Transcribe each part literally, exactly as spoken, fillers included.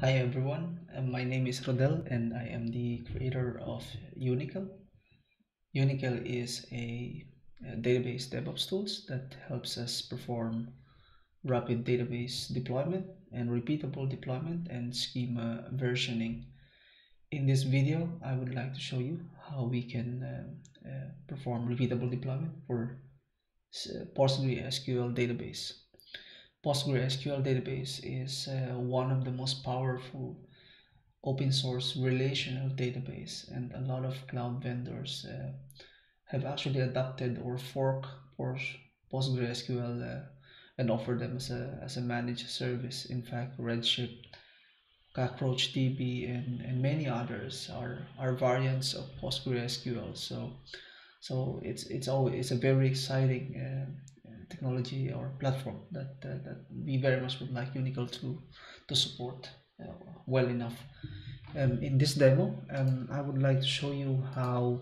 Hi everyone, my name is Rodel and I am the creator of yuniql. yuniql is a, a database DevOps tools that helps us perform rapid database deployment and repeatable deployment and schema versioning. In this video, I would like to show you how we can uh, uh, perform repeatable deployment for PostgreSQL database. PostgreSQL database is uh, one of the most powerful open source relational database, and a lot of cloud vendors uh, have actually adopted or forked PostgreSQL uh, and offer them as a, as a managed service. In fact, Redshift, CockroachDB, and, and many others are, are variants of PostgreSQL. So, so it's it's always it's a very exciting uh, technology or platform that uh, that we very much would like yuniql to to support uh, well enough. Um, in this demo, um, I would like to show you how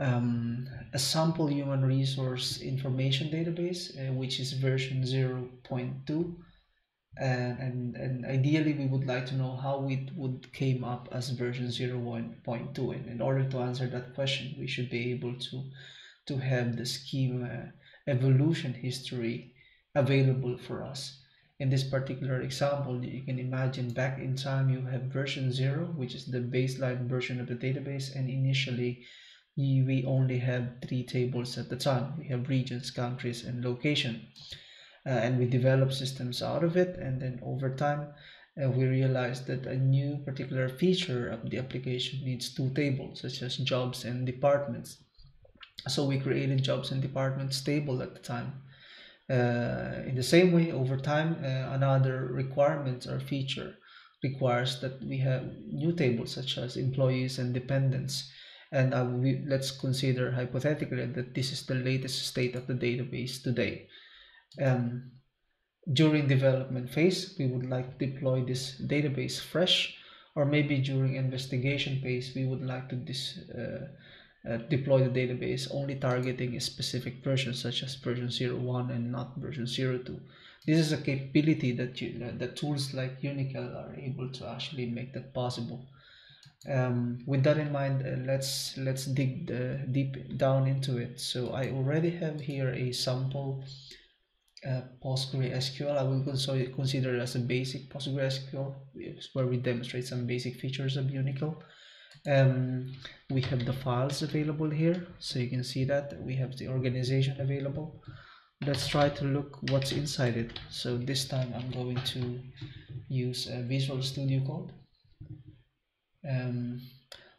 um, a sample human resource information database, uh, which is version zero point two, and, and and ideally we would like to know how it would came up as version zero point two. And in order to answer that question, we should be able to to have the schema evolution history available for us. In this particular example, you can imagine back in time you have version zero, which is the baseline version of the database, and initially we only have three tables at the time. We have regions, countries, and location, uh, and we develop systems out of it, and then over time uh, we realized that a new particular feature of the application needs two tables, such as jobs and departments. So we created jobs and departments table at the time. Uh, in the same way, over time, uh, another requirement or feature requires that we have new tables such as employees and dependents. And uh, we, let's consider hypothetically that this is the latest state of the database today. Um, during development phase, we would like to deploy this database fresh, or maybe during investigation phase, we would like to this. Uh, Uh, deploy the database only targeting a specific version, such as version zero point one and not version zero point two. This is a capability that you, uh, the tools like yuniql are able to actually make that possible. Um, with that in mind, uh, let's let's dig the, deep down into it. So I already have here a sample uh, PostgreSQL. I will consider it as a basic PostgreSQL, where we demonstrate some basic features of yuniql. Um, we have the files available here, so you can see that we have the organization available. Let's try to look what's inside it. So this time I'm going to use a Visual Studio Code. Um,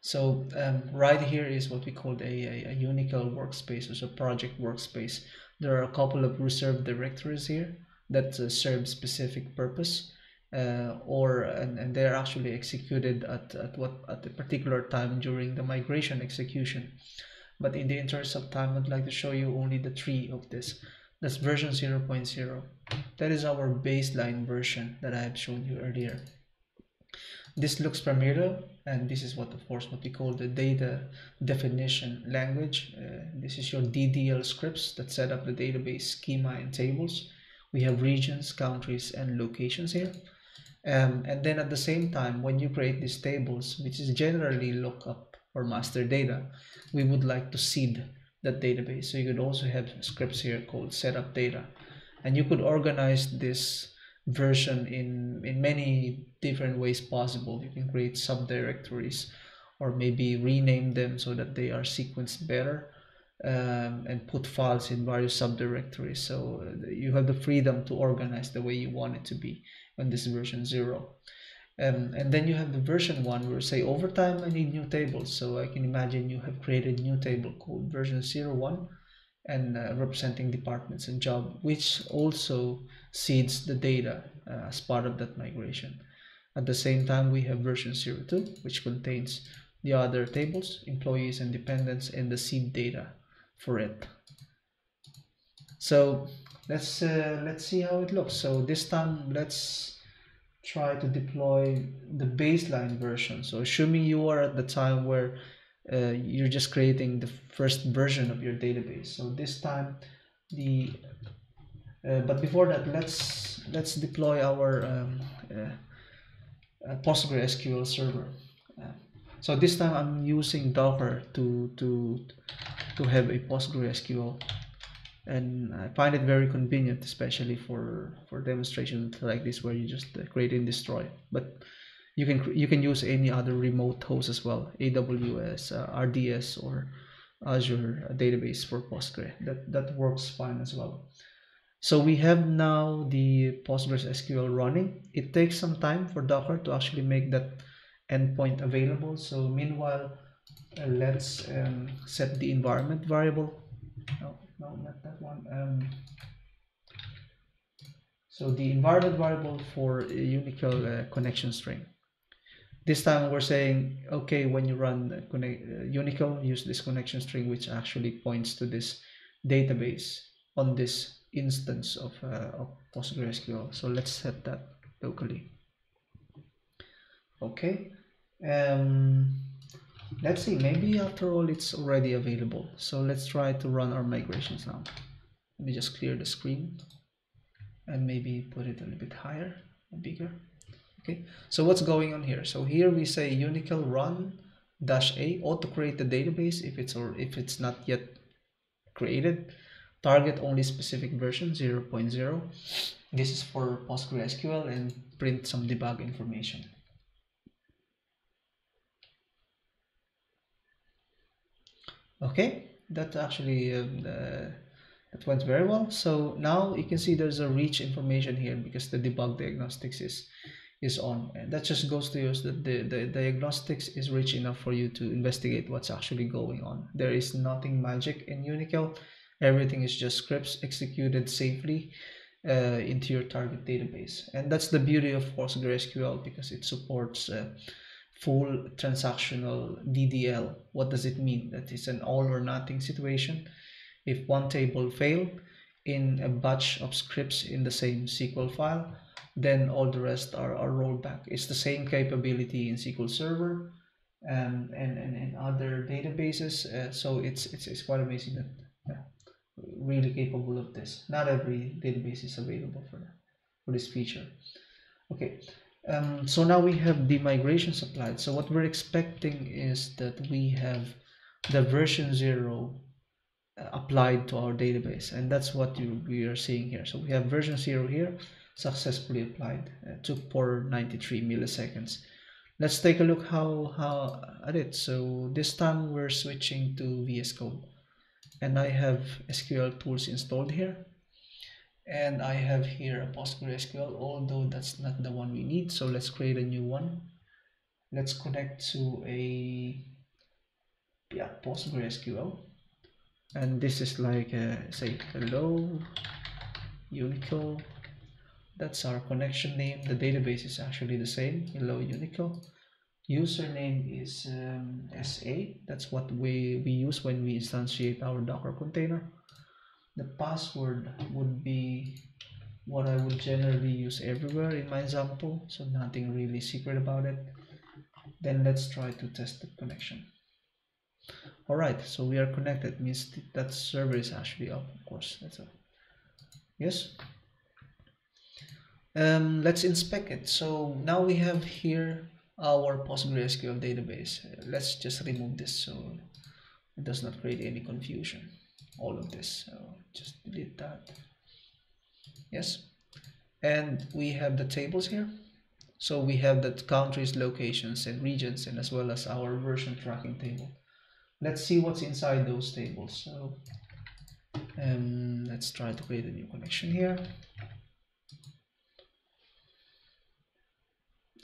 so um, right here is what we called a, a, a yuniql workspace, or so project workspace. There are a couple of reserved directories here that uh, serve specific purpose. Uh, or and, and they're actually executed at, at what at a particular time during the migration execution. But in the interest of time, I'd like to show you only the three of this. That's version zero point zero. That is our baseline version that I have shown you earlier. This looks familiar, and this is what, of course, what we call the data definition language. Uh, this is your D D L scripts that set up the database schema and tables. We have regions, countries, and locations here. Um, and then at the same time, when you create these tables, which is generally lookup or master data, we would like to seed that database. So you could also have scripts here called setup data, and you could organize this version in, in many different ways possible. You can create subdirectories, or maybe rename them so that they are sequenced better, um, and put files in various subdirectories. So you have the freedom to organize the way you want it to be on this version zero. Um, and then you have the version one, where say over time I need new tables. So I can imagine you have created new table called version zero one, and uh, representing departments and job, which also seeds the data uh, as part of that migration. At the same time, we have version zero two, which contains the other tables, employees and dependents, and the seed data for it. So let's uh, let's see how it looks. So this time, let's try to deploy the baseline version. So assuming you are at the time where uh, you're just creating the first version of your database. So this time the uh, but before that, let's let's deploy our um, uh, uh, PostgreSQL server. Uh, so this time I'm using Docker to to to have a PostgreSQL, and I find it very convenient, especially for for demonstrations like this, where you just create and destroy. But you can you can use any other remote host as well, A W S, uh, R D S, or Azure database for Postgre. That that works fine as well. So we have now the PostgreSQL running. It takes some time for Docker to actually make that endpoint available. So meanwhile, uh, let's um, set the environment variable. No, no, not that one. Um, so the environment variable for yuniql uh, connection string. This time we're saying, okay, when you run connect, uh, yuniql, use this connection string, which actually points to this database on this instance of, uh, of PostgreSQL. So let's set that locally. Okay, um, let's see, maybe after all it's already available. So let's try to run our migrations now. Let me just clear the screen and maybe put it a little bit higher, bigger. Okay, so what's going on here? So here we say yuniql run dash a auto create the database if it's or if it's not yet created. Target only specific version zero point zero. This is for PostgreSQL, and print some debug information. Okay, that actually um, uh, that went very well. So now you can see there's a reach information here because the debug diagnostics is is on, and that just goes to use that the, the diagnostics is rich enough for you to investigate what's actually going on. There is nothing magic in yuniql. Everything is just scripts executed safely uh, into your target database, and that's the beauty of PostgreSQL, because it supports uh, full transactional D D L. What does it mean? That is an all or nothing situation. If one table failed in a batch of scripts in the same S Q L file, then all the rest are, are rolled back. It's the same capability in S Q L Server and and, and, and other databases. Uh, so it's, it's it's quite amazing that yeah, really capable of this. Not every database is available for that, for this feature. Okay, um, so now we have the migrations applied. So what we're expecting is that we have the version zero applied to our database, and that's what you, we are seeing here. So we have version zero here. Successfully applied. It took four ninety-three milliseconds. Let's take a look how how at it. So this time we're switching to V S Code, and I have S Q L tools installed here, and I have here a PostgreSQL, although that's not the one we need. So let's create a new one. Let's connect to a yeah PostgreSQL, and this is like a, say hello yuniql. That's our connection name. The database is actually the same, hello yuniql. Username is um, S A. That's what we, we use when we instantiate our Docker container. The password would be what I would generally use everywhere in my example, so nothing really secret about it. Then let's try to test the connection. All right, so we are connected. Means that server is actually up, of course. That's all. Yes. Um, let's inspect it. So now we have here our PostgreSQL database. Let's just remove this so it does not create any confusion, all of this. So just delete that. Yes, and we have the tables here. So we have the countries, locations, and regions, and as well as our version tracking table. Let's see what's inside those tables. So um, let's try to create a new connection here.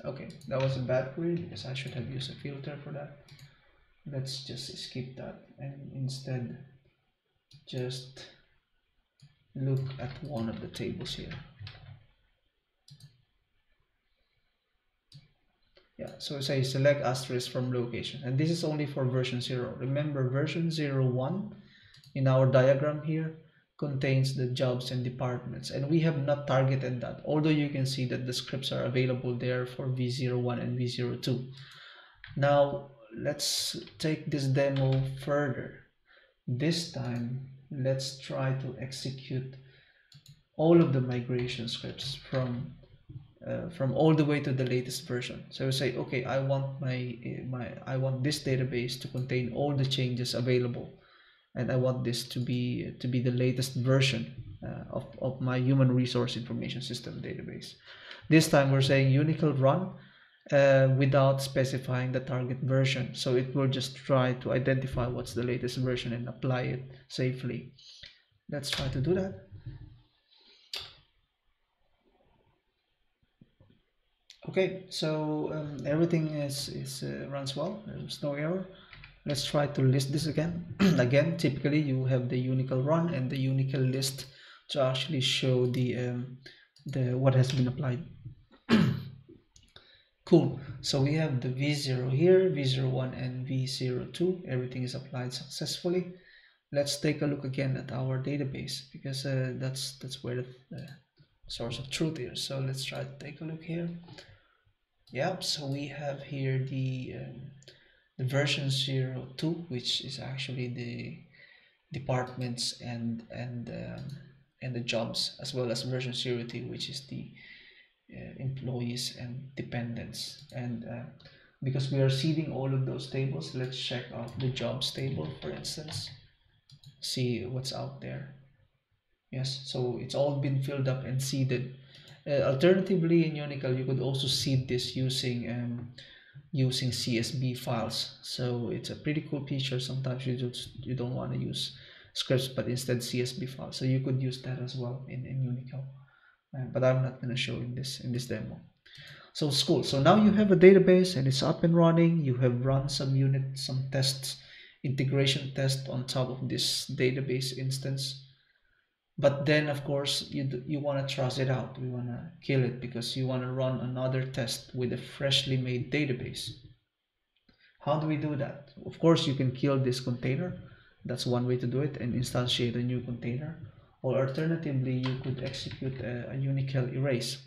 Okay, that was a bad query because I should have used a filter for that. Let's just skip that and instead just look at one of the tables here. Yeah, so say select asterisk from location, and this is only for version zero. Remember, version zero one in our diagram here contains the jobs and departments, and we have not targeted that, although you can see that the scripts are available there for v zero one and v zero two. Now let's take this demo further. This time let's try to execute all of the migration scripts from uh, from all the way to the latest version. So we say, okay, I want my my I want this database to contain all the changes available, and I want this to be to be the latest version uh, of of my human resource information system database. This time we're saying yuniql run uh, without specifying the target version, so it will just try to identify what's the latest version and apply it safely. Let's try to do that. Okay, so um, everything is, is uh, runs well. There's no error. Let's try to list this again. Again, typically you have the yuniql run and the yuniql list to actually show the um, the what has been applied. Cool. So we have the v zero here, v zero one and v zero two. Everything is applied successfully. Let's take a look again at our database, because uh, that's that's where the uh, source of truth is. So let's try to take a look here. Yep. So we have here the um, the version zero two, which is actually the departments and and um, and the jobs, as well as version zero three, which is the uh, employees and dependents. And uh, because we are seeding all of those tables, let's check out the jobs table, for instance. See what's out there. Yes, so it's all been filled up and seeded. Uh, alternatively, in yuniql, you could also seed this using um, using C S V files. So it's a pretty cool feature. Sometimes you just you don't want to use scripts, but instead C S V files. So you could use that as well in in yuniql. Uh, but I'm not going to show in this in this demo. So it's cool. So now you have a database and it's up and running. You have run some unit, some tests, integration test on top of this database instance. But then, of course, you do, you want to trust it out. We want to kill it, because you want to run another test with a freshly made database. How do we do that? Of course, you can kill this container. That's one way to do it, and instantiate a new container. Or alternatively, you could execute a, a yuniql erase.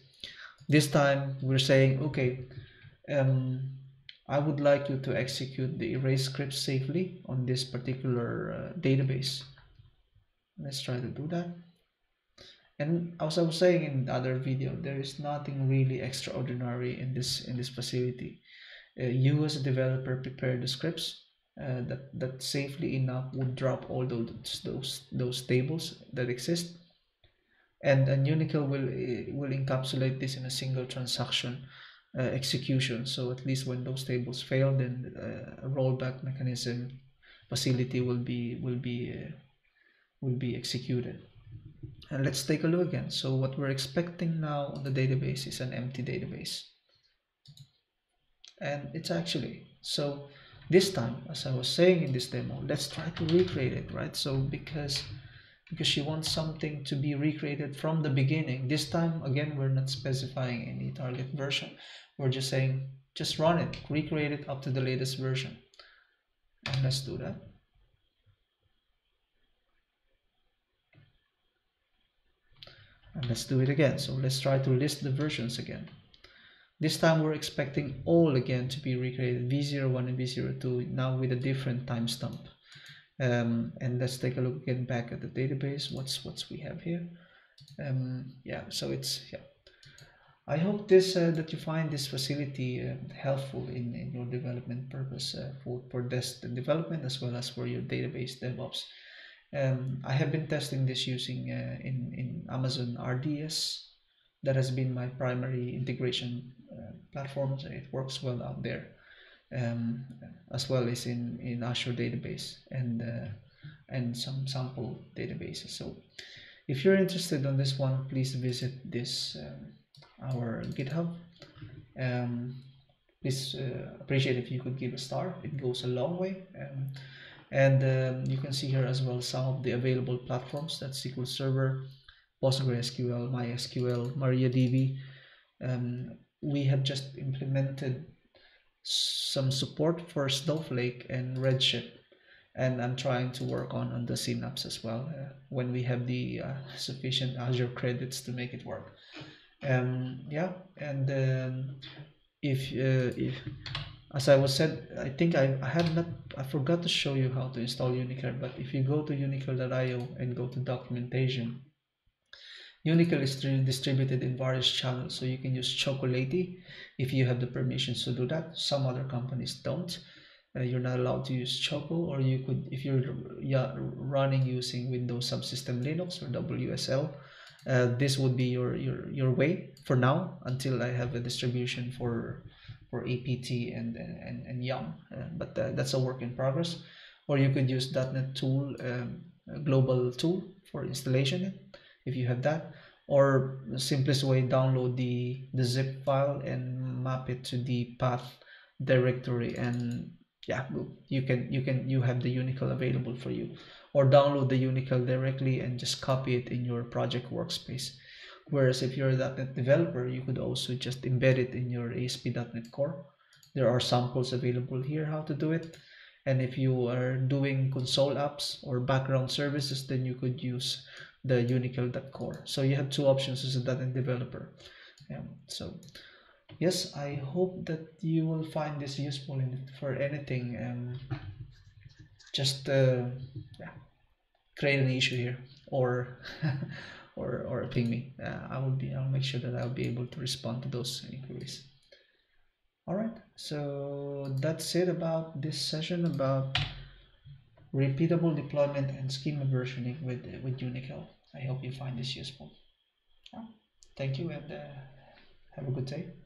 This time, we're saying, okay, um, I would like you to execute the erase script safely on this particular uh, database. Let's try to do that. And as I was saying in the other video, there is nothing really extraordinary in this in this facility. Uh, you as a developer prepare the scripts uh, that that safely enough would drop all those those those tables that exist, and and yuniql will will encapsulate this in a single transaction uh, execution. So at least when those tables fail, then uh, a rollback mechanism facility will be will be uh, will be executed. And let's take a look again. So what we're expecting now on the database is an empty database, and it's actually, so this time, as I was saying in this demo, let's try to recreate it, right? So because because you want something to be recreated from the beginning, this time again we're not specifying any target version. We're just saying just run it, recreate it up to the latest version. And let's do that. And let's do it again. So let's try to list the versions again. This time we're expecting all again to be recreated, v zero one and v zero two, now with a different timestamp. Um, and let's take a look again back at the database. What's what's we have here? Um, yeah, so it's, yeah. I hope this uh, that you find this facility uh, helpful in, in your development purpose uh, for, for desktop development, as well as for your database DevOps. Um, I have been testing this using uh, in, in Amazon R D S. That has been my primary integration uh, platform. So it works well out there, um, as well as in, in Azure database and uh, and some sample databases. So if you're interested on this one, please visit this um, our GitHub. Um, please uh, appreciate if you could give a star. It goes a long way. Um, And um, you can see here as well some of the available platforms. That's S Q L Server, PostgreSQL, MySQL, MariaDB. Um, we have just implemented some support for Snowflake and Redshift. And I'm trying to work on, on the Synapse as well, uh, when we have the uh, sufficient Azure credits to make it work. Um, yeah, and um, if... Uh, if As I was said, I think I, I have not, I forgot to show you how to install yuniql, but if you go to yuniql dot i o and go to documentation, yuniql is distributed in various channels, so you can use chocolatey if you have the permissions to do that. Some other companies don't. Uh, you're not allowed to use choco, or you could, if you're yeah, running using Windows Subsystem Linux or W S L, uh, this would be your your your way for now until I have a distribution for for apt and and, and yum, uh, but uh, that's a work in progress. Or you could use dotnet tool, um, a global tool for installation if you have that, or the simplest way, download the the zip file and map it to the path directory, and yeah, you can you can you have the yuniql available for you, or download the yuniql directly and just copy it in your project workspace. Whereas if you're a dotnet developer, you could also just embed it in your A S P dot net core. There are samples available here how to do it. And if you are doing console apps or background services, then you could use the yuniql dot core. So you have two options as a dotnet developer. Um, so yes, I hope that you will find this useful in, for anything. Um, just uh, yeah, create an issue here, or or or ping me. Uh, I will be. I'll make sure that I'll be able to respond to those inquiries. All right. So that's it about this session about repeatable deployment and schema versioning with with yuniql. I hope you find this useful. Yeah. Thank you, and uh, have a good day.